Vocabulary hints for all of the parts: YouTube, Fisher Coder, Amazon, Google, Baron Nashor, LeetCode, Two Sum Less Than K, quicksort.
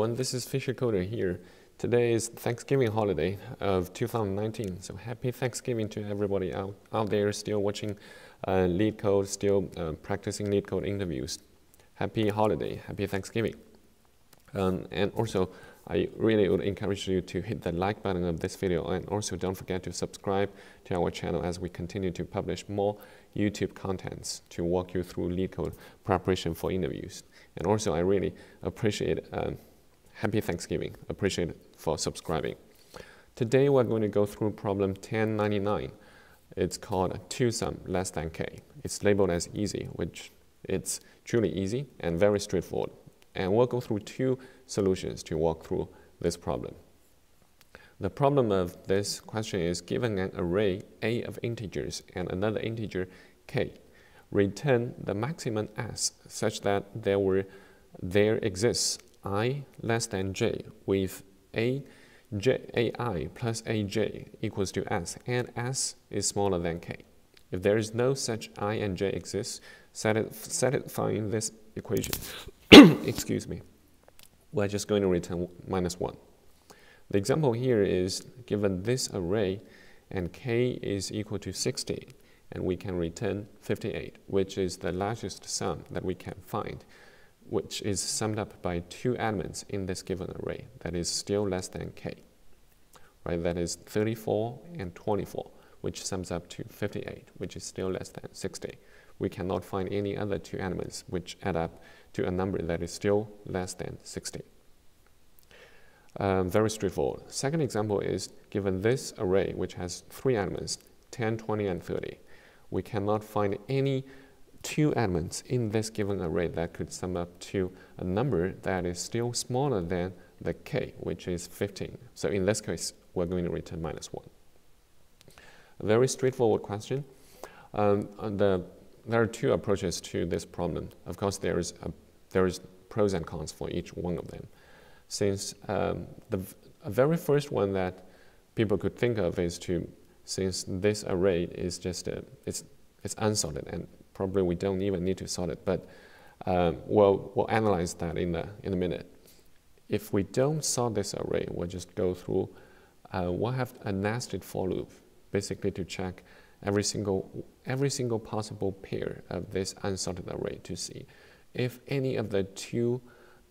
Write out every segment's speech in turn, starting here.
This is Fisher Coder here. Today is Thanksgiving holiday of 2019, so happy Thanksgiving to everybody out there still watching LeetCode, still practicing LeetCode interviews. Happy holiday, happy Thanksgiving. And also, I really would encourage you to hit the like button of this video, and also don't forget to subscribe to our channel as we continue to publish more YouTube contents to walk you through LeetCode preparation for interviews. And also, I really appreciate happy Thanksgiving. Appreciate it for subscribing. Today we're going to go through problem 1099. It's called two sum less than k. It's labeled as easy, which it's truly easy and very straightforward. And we'll go through two solutions to walk through this problem. The problem of this question is given an array A of integers and another integer k. Return the maximum S such that there exists I less than j with ai plus aj equals to s, and s is smaller than k. If there is no such I and j exists, satisfying this equation, excuse me, we're just going to return -1. The example here is given this array and k is equal to 16, and we can return 58, which is the largest sum that we can find, which is summed up by two elements in this given array that is still less than k, right? That is 34 and 24, which sums up to 58, which is still less than 60. We cannot find any other two elements which add up to a number that is still less than 60. Very straightforward. Second example is given this array, which has three elements, 10, 20, and 30. We cannot find any two elements in this given array that could sum up to a number that is still smaller than the k, which is 15. So in this case, we're going to return -1. A very straightforward question. There are two approaches to this problem. Of course, there is pros and cons for each one of them. Since the very first one that people could think of is since this array is just it's unsorted, and probably we don't even need to sort it, but we'll analyze that in a minute. If we don't sort this array, we'll just go through, we'll have a nested for loop, basically to check every single possible pair of this unsorted array to see if any of the two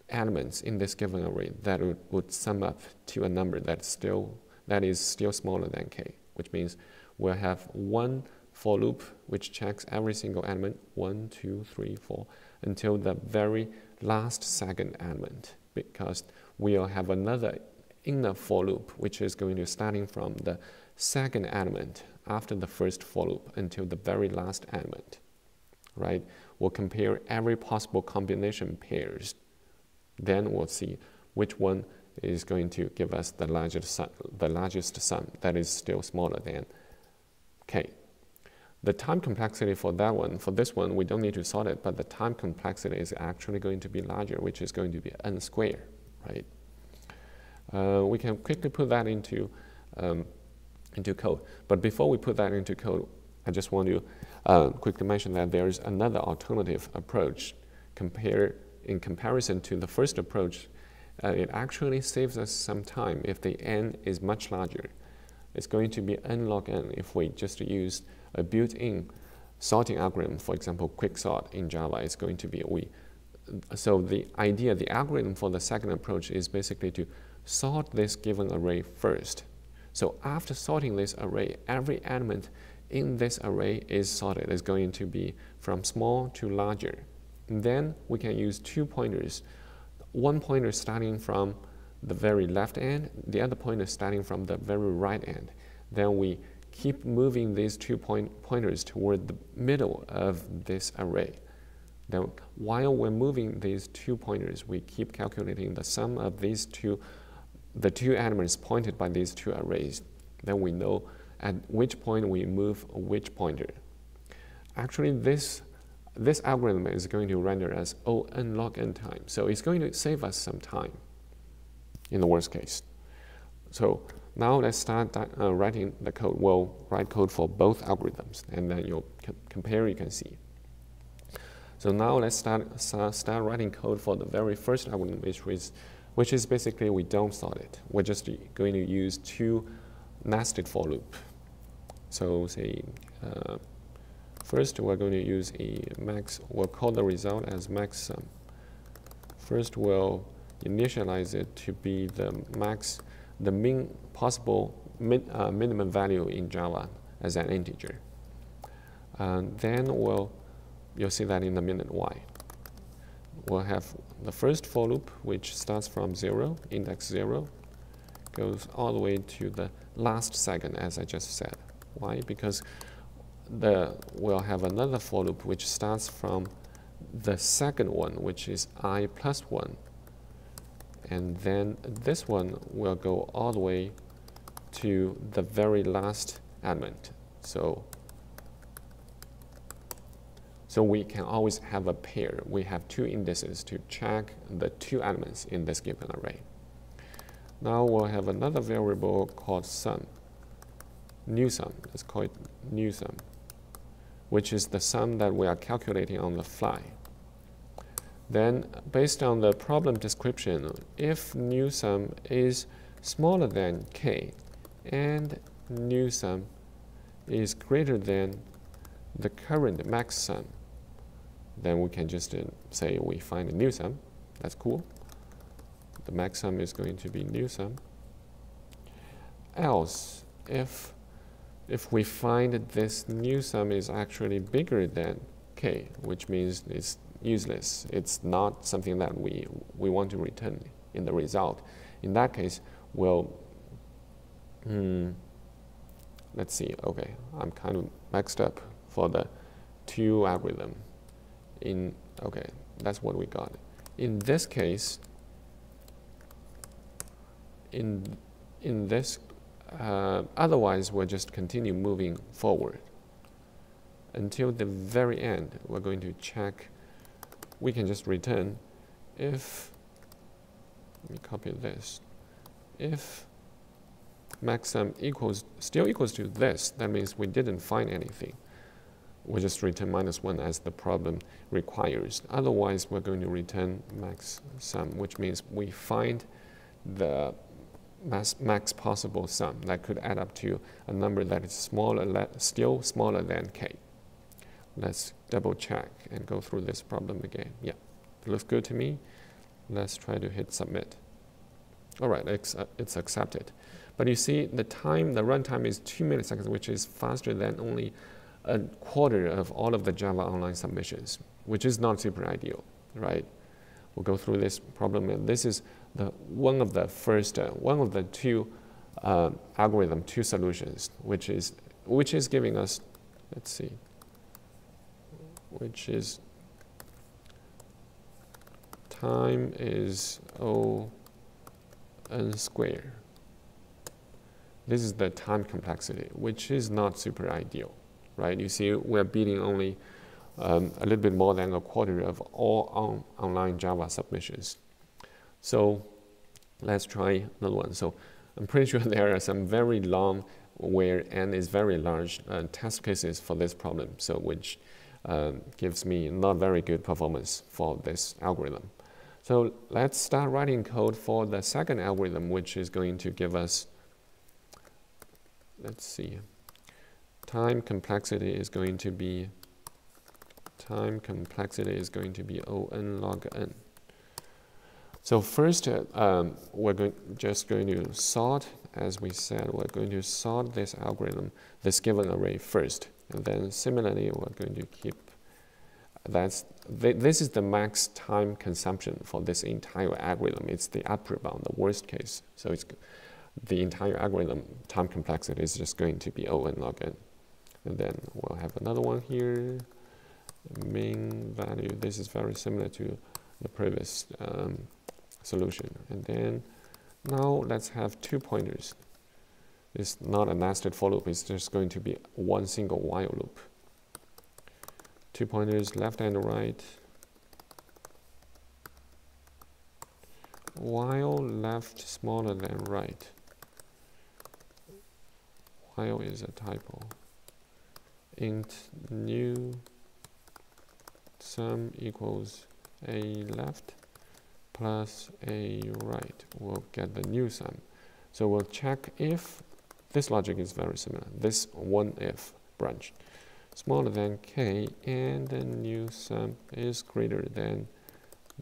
elements in this given array that would sum up to a number that is still smaller than k, which means we'll have one for loop which checks every single element, 1, 2, 3, 4, until the very last second element, because we'll have another inner for loop which is going to starting from the second element after the first for loop until the very last element, right? We'll compare every possible combination pairs, then we'll see which one is going to give us the largest sum that is still smaller than k. The time complexity for this one, we don't need to sort it, but the time complexity is actually going to be larger, which is going to be n squared, right? We can quickly put that into code. But before we put that into code, I just want to quickly mention that there is another alternative approach. In comparison to the first approach, it actually saves us some time if the n is much larger. It's going to be n log n if we just use a built-in sorting algorithm, for example, quicksort in Java. It's going to be so the algorithm for the second approach is basically to sort this given array first. So after sorting this array, every element in this array is sorted. It's going to be from small to larger. And then we can use two pointers. One pointer starting from the very left end, the other pointer starting from the very right end. Then we keep moving these two pointers toward the middle of this array. Now, while we're moving these two pointers, we keep calculating the sum of the two elements pointed by these two arrays. Then we know at which point we move which pointer. Actually, this algorithm is going to render as O n log n time. So it's going to save us some time in the worst case. So now let's start writing the code. We'll write code for both algorithms, and then you'll compare, you can see. So now let's start writing code for the very first algorithm, which is which is basically we don't start it. We're just going to use two nested for loop. So say first we're going to use a max. We'll call the result as max sum. First we'll initialize it to be the max, the min possible minimum value in Java as an integer. And then you'll see that in a minute why. We'll have the first for loop, which starts from 0, index 0, goes all the way to the last second, as I just said. Why? Because we'll have another for loop, which starts from the second one, which is I plus 1. And then this one will go all the way to the very last element. So we can always have a pair. We have two indices to check the two elements in this given array. Now we'll have another variable called sum, new sum. Let's call it new sum, which is the sum that we are calculating on the fly. Then, based on the problem description, if new sum is smaller than k and new sum is greater than the current max sum, then we can just say we find a new sum. That's cool. The max sum is going to be new sum. Else, if we find this new sum is actually bigger than k, which means it's useless, it's not something that we want to return in the result. In that case, we'll let's see. Okay, I'm kind of mixed up for the two algorithm. Okay, that's what we got. In this case, in this, otherwise we'll just continue moving forward until the very end. We're going to check. We can just return if, let me copy this, if max sum still equals to this, that means we didn't find anything. We'll just return -1 as the problem requires. Otherwise, we're going to return max sum, which means we find the max possible sum that could add up to a number that is still smaller than k. Let's double check and go through this problem again. Yeah, it looks good to me. Let's try to hit submit. All right, it's accepted. But you see the time, the runtime is 2 milliseconds, which is faster than only a quarter of all of the Java online submissions, which is not super ideal, right? We'll go through this problem, and this is one of the two solutions, which is giving us, let's see, which is time is O(n²). This is the time complexity, which is not super ideal, right? You see, we're beating only a little bit more than a quarter of all online Java submissions. So let's try another one. So I'm pretty sure there are some very long, where n is very large, test cases for this problem, so which gives me not very good performance for this algorithm. So let's start writing code for the second algorithm, which is going to give us, let's see, time complexity is going to be O(n log n). So first, we're just going to sort, as we said, we're going to sort this algorithm, this given array first. And then similarly, we're going to keep, this is the max time consumption for this entire algorithm. It's the upper bound, the worst case. So it's the entire algorithm time complexity is just going to be O(n log n). And then we'll have another one here, min value. This is very similar to the previous solution. And then now let's have two pointers. It's not a nested for loop. It's just going to be one single while loop. Two pointers, left and right. While left smaller than right. While is a typo. Int new sum equals a left plus a right will get the new sum. So we'll check if this logic is very similar. This one if branch smaller than k and the new sum is greater than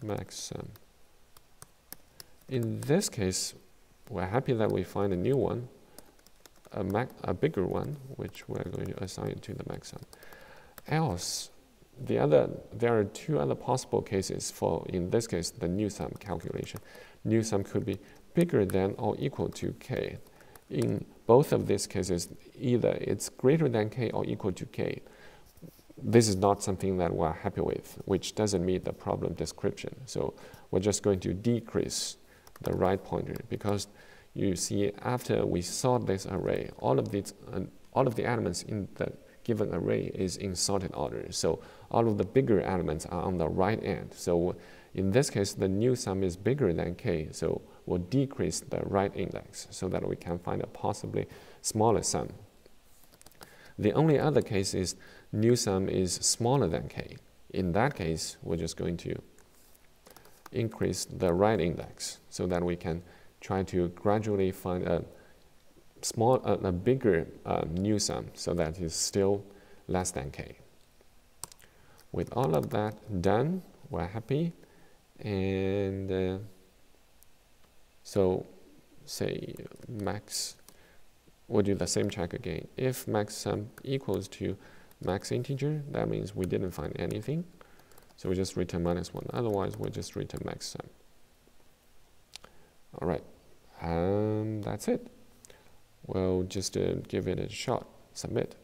max sum. In this case, we're happy that we find a new one, a bigger one, which we're going to assign to the max sum. Else, there are two other possible cases for, in this case, the new sum calculation. New sum could be bigger than or equal to k. In both of these cases, either it's greater than k or equal to k. This is not something that we're happy with, which doesn't meet the problem description. So we're just going to decrease the right pointer, because you see after we sort this array, all of the elements in the given array is in sorted order. So all of the bigger elements are on the right end. So in this case, the new sum is bigger than k, so we'll decrease the right index so that we can find a possibly smaller sum. The only other case is new sum is smaller than k. In that case, we're just going to increase the right index so that we can try to gradually find a bigger new sum so that it's still less than k. With all of that done, we're happy. And so say max, we'll do the same check again. If max sum equals to max integer, that means we didn't find anything. So we just return -1. Otherwise, we'll just return max sum. All right, that's it. We'll just give it a shot. Submit.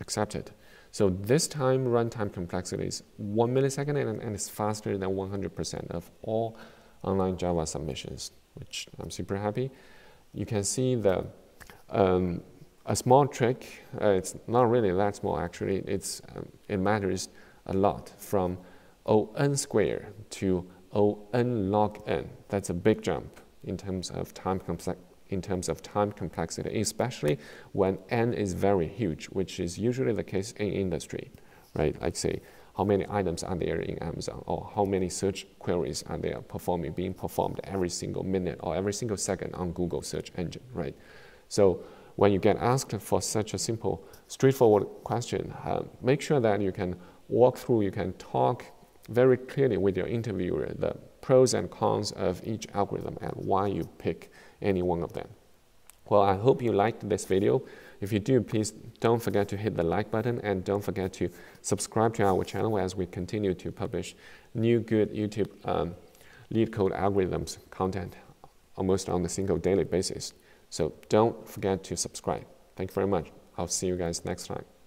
Accepted. So this time, runtime complexity is 1 millisecond, and it's faster than 100% of all online Java submissions, which I'm super happy. You can see the a small trick. It's not really that small, actually. It's it matters a lot from O(n)² to O(n log n). That's a big jump in terms of time complexity, especially when n is very huge, which is usually the case in industry, right? Like say, how many items are there in Amazon, or how many search queries are there being performed every single minute or every single second on Google search engine, right? So when you get asked for such a simple, straightforward question, make sure that you can walk through, you can talk very clearly with your interviewer the pros and cons of each algorithm and why you pick any one of them. Well, I hope you liked this video. If you do, please don't forget to hit the like button and don't forget to subscribe to our channel as we continue to publish new good YouTube LeetCode algorithms content almost on a single daily basis. So don't forget to subscribe. Thank you very much. I'll see you guys next time.